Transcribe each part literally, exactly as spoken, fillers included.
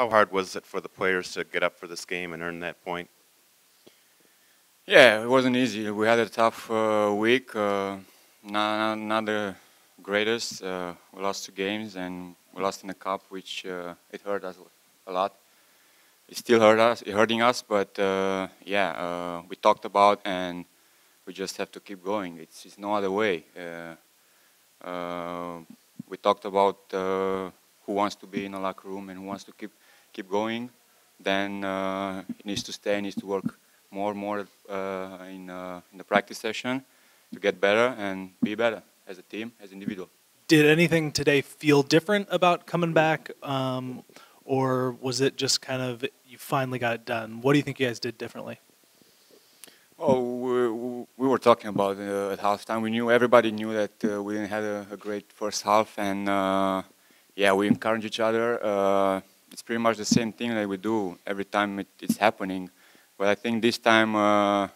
how hard was it for the players to get up for this game and earn that point? Yeah, it wasn't easy. We had a tough uh, week, uh, not, not the greatest. Uh, we lost two games and we lost in the cup, which uh, it hurt us a lot. It still hurt us, it hurting us, but uh, yeah, uh, we talked about and we just have to keep going. It's, it's no other way. Uh, uh, we talked about uh, who wants to be in a locker room and who wants to keep keep going. Then uh, it needs to stay, needs to work more and more uh, in, uh, in the practice session to get better and be better as a team, as an individual. Did anything today feel different about coming back? Um, or was it just kind of, you finally got it done? What do you think you guys did differently? Well, we, we were talking about uh, at halftime. We knew, everybody knew that uh, we didn't have a, a great first half. And uh, yeah, we encourage each other. Uh, it's pretty much the same thing that we do every time it, it's happening. But I think this time, uh,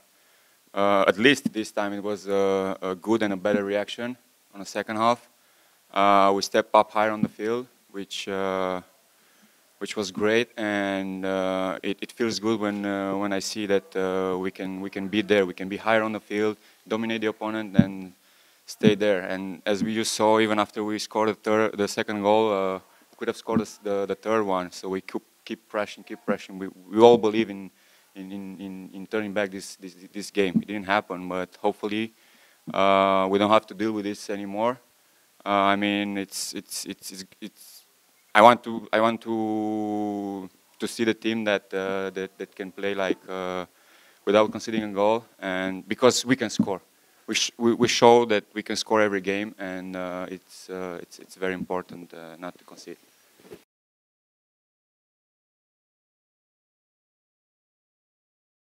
uh, at least this time, it was uh, a good and a better reaction on the second half. Uh, we stepped up higher on the field, which uh, which was great, and uh, it, it feels good when uh, when I see that uh, we can we can be there, we can be higher on the field, dominate the opponent, and stay there. And as we just saw, even after we scored the third, the second goal, uh, we could have scored the the third one. So we keep keep pressing, keep pressing. We we all believe in. In, in, in turning back this, this, this game. It didn't happen, but hopefully uh, we don't have to deal with this anymore. Uh, I mean, it's, it's, it's, it's, it's, I want to, I want to, to see the team that, uh, that, that can play like uh, without conceding a goal, and because we can score. We, sh we, we show that we can score every game, and uh, it's, uh, it's, it's very important uh, not to concede.